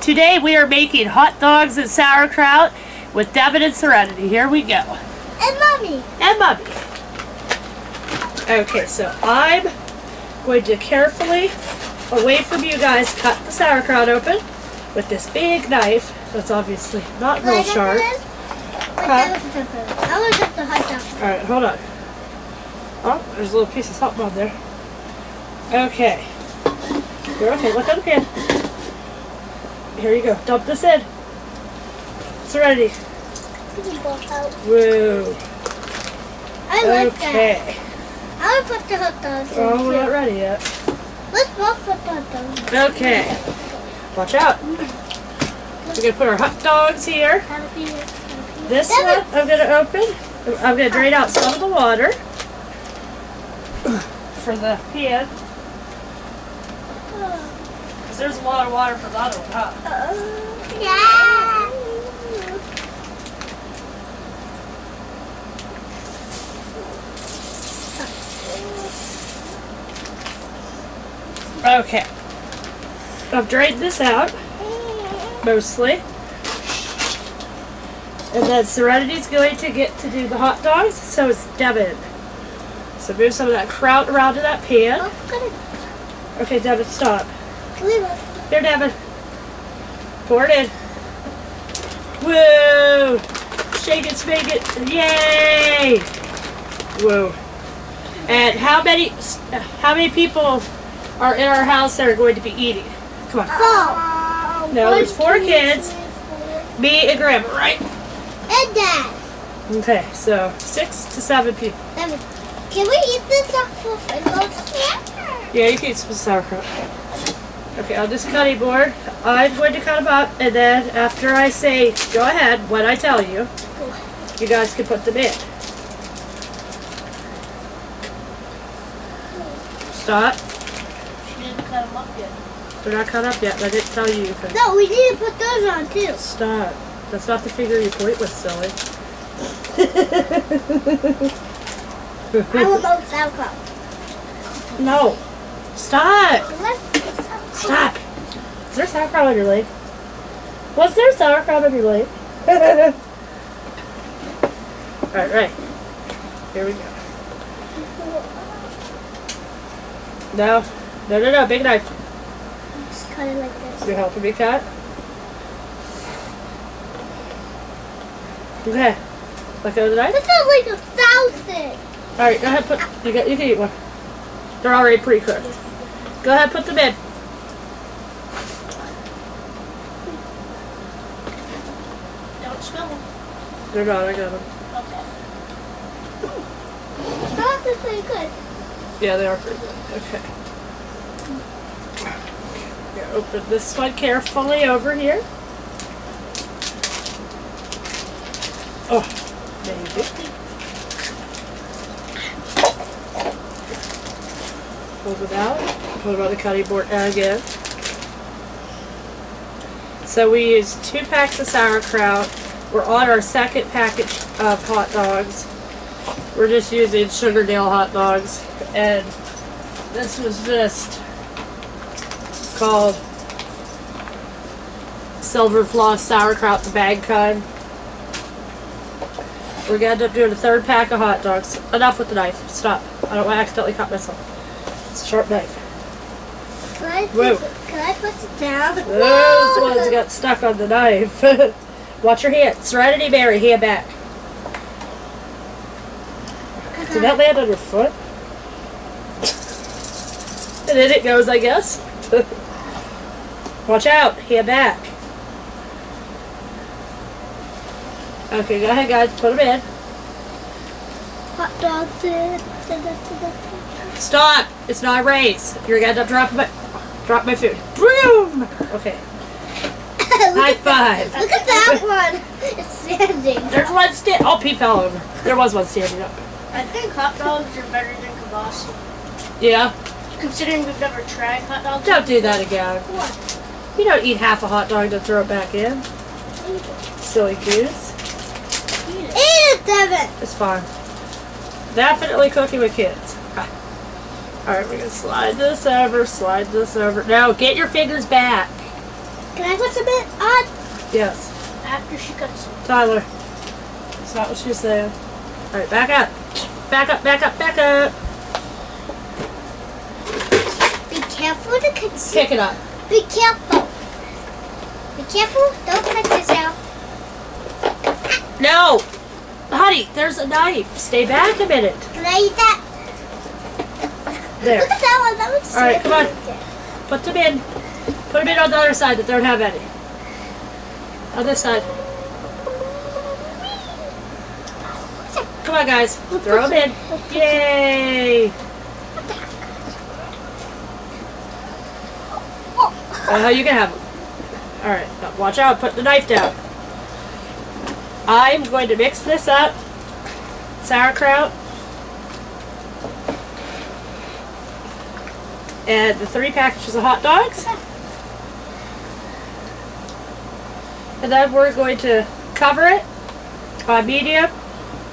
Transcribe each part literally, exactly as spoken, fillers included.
Today we are making hot dogs and sauerkraut with Devin and Serenity. Here we go. And Mommy. And Mommy. Okay, so I'm going to carefully, away from you guys, cut the sauerkraut open with this big knife. That's obviously not real sharp. Huh? I want to cut the hot dog. Alright, hold on. Oh, there's a little piece of something on there. Okay. You're okay, look up again. Here you go. Dump this in. It's ready. Whoa. I like okay. that. I want to put the hot dogs in. Oh, we're not ready yet. Let's both put the hot dogs in. Okay. Watch out. We're going to put our hot dogs here. This one I'm going to open. I'm going to drain out some of the water for the pan. Because there's a lot of water for the other one, huh? Uh-oh. Yeah. Okay. I've drained this out, mostly. And then Serenity's going to get to do the hot dogs, so it's Devin. So move some of that kraut around to that pan. Okay, Devin, stop. Here, Devin. Pour it in. Whoa! Shake it, shake it. Yay! Whoa. And how many how many people are in our house that are going to be eating? Come on. Oh, no, there's four kids. Me and Grandma, right? And Dad. Okay, so six to seven people. Seven. Can we eat the sauerkraut and sauerkraut? Yeah, you can eat some sauerkraut. Okay, on this cutting board, I'm going to cut them up, and then after I say go ahead, when I tell you, you guys can put them in. Stop. She didn't cut them up yet. They're not cut up yet. I didn't tell you. But no, we need to put those on too. Stop. That's not the figure you point with, silly. I want both sauerkraut. No. Stop. Stop. Is there sauerkraut on your leg? Was there sauerkraut on your leg? Alright, right. Here we go. No. No, no, no. Big knife. Just cut it like this. You're helping me cut? Okay. Let go of the knife? That sounds like a thousand. Alright, go ahead and put... You, got, you can eat one. They're already pre-cooked. Go ahead and put them in. Don't smell them. They're not, I got them. Okay. I thought they're pretty good. Yeah, they are pretty good. Okay. Here, open this one carefully over here. Oh, there you go. Pull it out. Put it on the cutting board again. So we used two packs of sauerkraut. We're on our second package of hot dogs. We're just using Sugardale hot dogs. And this was just called Silver Floss Sauerkraut, the bag kind. We're going to end up doing a third pack of hot dogs. Enough with the knife. Stop. I don't want to accidentally cut myself. It's a sharp knife. Can I, Whoa. Can I put it down? Those no. ones got stuck on the knife. Watch your hand. Serenity Mary, hand back. Uh-huh. Did that land on your foot? And in it goes, I guess. Watch out. Hand back. Okay, go ahead, guys. Put them in. Hot dogs in. Stop! It's not a race. You're gonna end up dropping my, drop my food. Boom! Okay. High five. That. Look at that one. It's standing. There's one standing. Oh, Pete fell over. There was one standing up. I think hot dogs are better than kielbasa. Yeah. Considering we've never tried hot dogs. Don't do that again. What? You don't eat half a hot dog to throw it back in. Silly goose. It. It's fine. Definitely cooking with kids. Okay. Alright, we're going to slide this over, slide this over. Now, get your fingers back. Can I what's a bit odd? Yes. After she cuts it. Tyler, that's not what she said. All right, back up. Back up, back up, back up. Be careful to conceal. Pick it up. Be careful. Be careful. Don't cut yourself. No. Honey, there's a knife. Stay back a minute. Can I eat that? There. Look at that one. That looks Alright, come on. Put them in. Put them in on the other side that don't have any. On this side. Come on, guys. Throw them in. Yay! Uh, you can have them. Alright, watch out. Put the knife down. I'm going to mix this up. Sauerkraut. And the three packages of hot dogs. And then we're going to cover it on medium.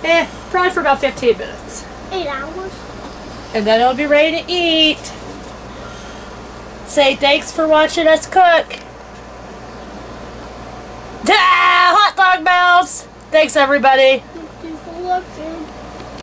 Eh, probably for about fifteen minutes. Eight hours. And then it'll be ready to eat. Say thanks for watching us cook. Ah, hot dog mouths! Thanks, everybody.